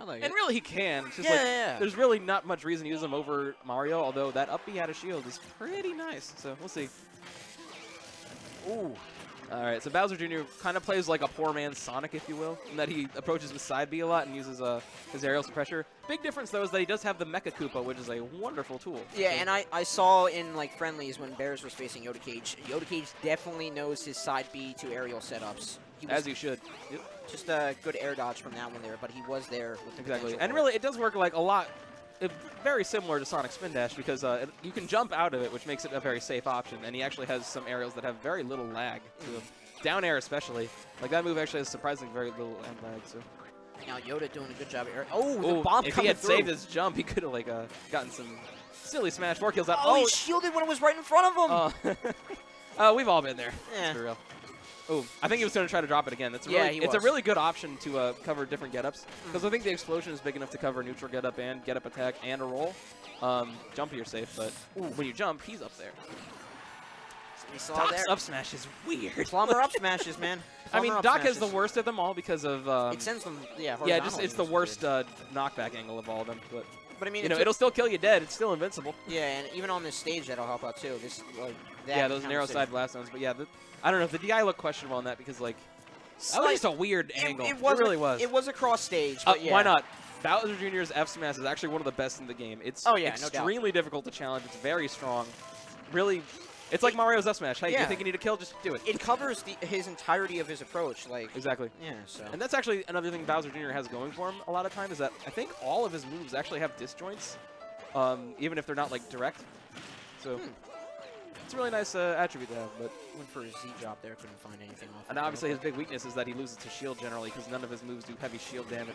I like and it. Really, he can. It's just there's really not much reason to use him over Mario, although that up B out of shield is pretty nice. So we'll see. Ooh. All right, so Bowser Jr. kind of plays like a poor man's Sonic, if you will, in that he approaches with side B a lot and uses his aerial pressure. Big difference, though, is that he does have the Mecha Koopa, which is a wonderful tool. Yeah, and I saw in, like, friendlies when Bears was facing Yoda Cage, Yoda Cage definitely knows his side B to aerial setups. As he should. Yep. Just a good air dodge from that one there, but he was there. With the exactly. And really, it does work, like, a lot. It's very similar to Sonic Spin Dash because you can jump out of it, which makes it a very safe option. And he actually has some aerials that have very little lag to them. Down air especially. Like, that move actually has surprisingly very little lag. So. Now Yoda doing a good job. Oh, the bomb coming through. If he had saved his jump, he could have, like, gotten some silly Smash 4 kills out. Oh, he shielded when it was right in front of him. We've all been there. Yeah. That's for real. Oh, I think he was going to try to drop it again. That's really, it's a really good option to cover different get-ups because I think the explosion is big enough to cover neutral get-up and get-up attack and a roll. Jump, you're safe, but when you jump, he's up there. So Doc's up smash is weird. Plumber up smashes, man. Plumber Doc is the worst of them all because of... it sends them, it's the worst knockback angle of all of them. But I mean, you know, it'll still kill you dead. It's still invincible. Yeah, and even on this stage, that'll help out too. This, like, that those narrow side blast zones. But yeah, I don't know. The DI looked questionable on that because, like, that was just a weird angle. It really was. It was a cross stage. But yeah. Why not? Bowser Jr.'s F smash is actually one of the best in the game. It's extremely difficult to challenge. It's very strong. Really, it's like Mario's F smash. Hey, you think you need a kill? Just do it. It covers his entirety of his approach. Like exactly. Yeah. So. And that's actually another thing Bowser Jr. has going for him a lot of time is that I think all of his moves actually have disjoints, even if they're not like direct. So. It's a really nice attribute to have, but went for his Z drop there, couldn't find anything off. And obviously his big weakness is that he loses to shield generally because none of his moves do heavy shield damage,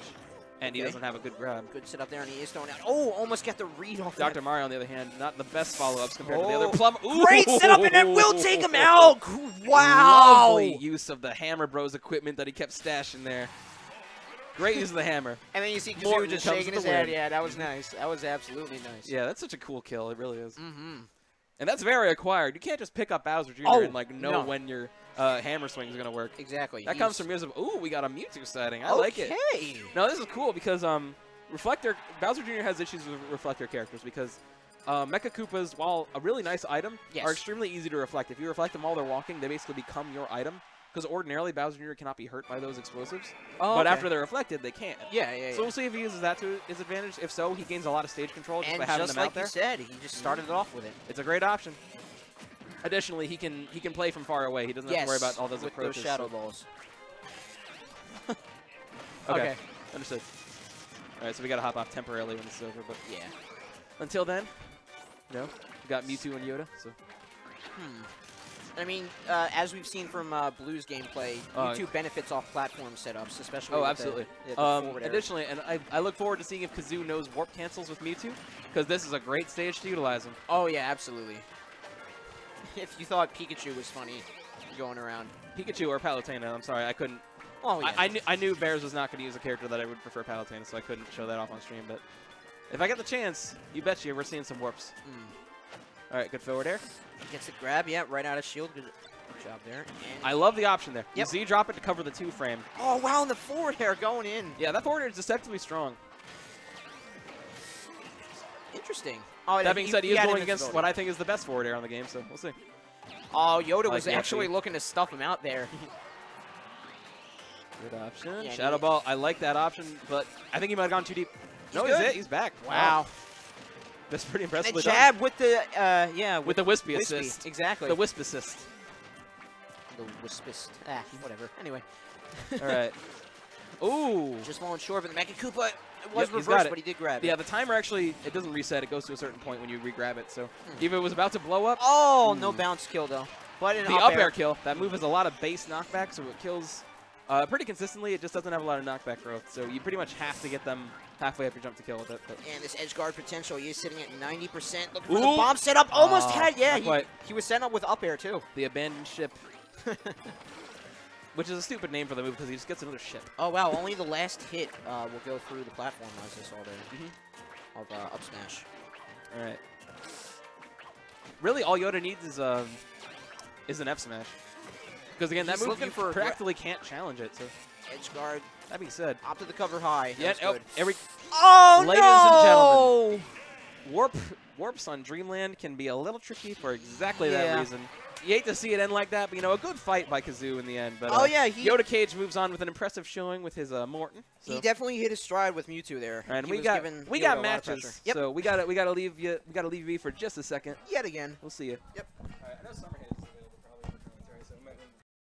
and he doesn't have a good grab. Good sit up there, and he is thrown out. Oh, almost got the read off. Dr. Mario, on the other hand, not the best follow-ups compared to the other plumber. Great sit up, and that will take him out. Wow. Lovely use of the Hammer Bros equipment that he kept stashing there. Great use of the hammer. And then you see Cazoo just shaking his head. Yeah, that was nice. That was absolutely nice. Yeah, that's such a cool kill. It really is. Mm-hmm. And that's very acquired. You can't just pick up Bowser Jr. And like know when your hammer swing is gonna work. Exactly. That comes from years of ooh, we got a Mewtwo sighting. I like it. No, this is cool because Bowser Jr. has issues with reflector characters because Mecha Koopas, while a really nice item, are extremely easy to reflect. If you reflect them while they're walking, they basically become your item. Because ordinarily Bowser Jr. cannot be hurt by those explosives, but after they're reflected, they can. So we'll see if he uses that to his advantage. If so, he gains a lot of stage control just by having them out there. And just like you said, he just started it off with it. It's a great option. Additionally, he can play from far away. He doesn't have to worry about all those approaches. Those shadow balls. Okay, understood. All right, so we got to hop off temporarily when this is over, but until then, we got Mewtwo and Yoda. So. I mean, as we've seen from Blue's gameplay, Mewtwo benefits off platform setups, especially with absolutely. The additionally, and I look forward to seeing if Cazoo knows warp cancels with Mewtwo, because this is a great stage to utilize him. Oh, yeah, absolutely. If you thought Pikachu was funny going around. Pikachu or Palutena, I'm sorry, I couldn't. Oh, yeah. I knew Bears was not going to use a character that I would prefer Palutena, so I couldn't show that off on stream, but if I get the chance, you bet you we're seeing some warps. All right, good forward air. Gets the grab, right out of shield. Good job there. And I love the option there. You Z drop it to cover the 2 frame. Oh, wow, and the forward air going in. Yeah, that forward air is deceptively strong. Interesting. Oh, that being said, he is going against what I think is the best forward air on the game, so we'll see. Oh, Yoda was actually looking to stuff him out there. Good option. Yeah, Shadow Ball, I like that option, but I think he might have gone too deep. No, he's it. He's back. Wow. That's pretty impressive. The jab with the, with the wispy assist. Exactly. The wisp assist. The wispist. Ah, whatever. Anyway. All right. Ooh. Just falling short, but the Mecha Koopa was reversed, but he did grab it. Yeah, the timer actually, it doesn't reset. It goes to a certain point when you re-grab it. So if it was about to blow up. Oh, no bounce kill, though. But the up air kill. That move has a lot of base knockback, so it kills pretty consistently. It just doesn't have a lot of knockback growth. So you pretty much have to get them halfway up your jump to kill with it. But. And this edge guard potential, he is sitting at 90%. Look for the bomb setup. Almost had, he was set up with up air too. The abandoned ship. Which is a stupid name for the move because he just gets another ship. Oh wow, only the last hit will go through the platform as I saw there. Of up smash. Alright. Really all Yoda needs is an F smash. Because again, that move you practically can't challenge it. So. Edge guard. That being said, up to the cover high. Yeah, oh, every. Oh no! Ladies and gentlemen, warps on Dreamland can be a little tricky for exactly that reason. You hate to see it end like that, but you know, a good fight by Cazoo in the end. But Yoda Cage moves on with an impressive showing with his Morton. So. He definitely hit his stride with Mewtwo there. And we got matches, so we gotta leave you for just a second. Yet again, we'll see you. Yep. All right, I know Summerhays.